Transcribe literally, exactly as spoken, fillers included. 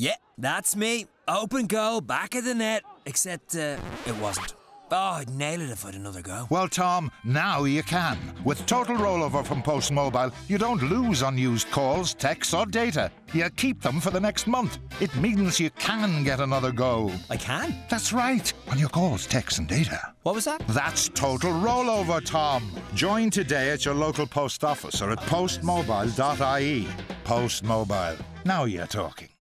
Yeah, that's me. Open goal, back of the net. Except uh, it wasn't. Oh, I'd nail it if I had another go. Well, Tom, now you can. With total rollover from Postmobile, you don't lose unused calls, texts or data. You keep them for the next month. It means you can get another go. I can? That's right. On your calls, texts and data. What was that? That's total rollover, Tom. Join today at your local post office or at postmobile dot I E. Postmobile. Now you're talking.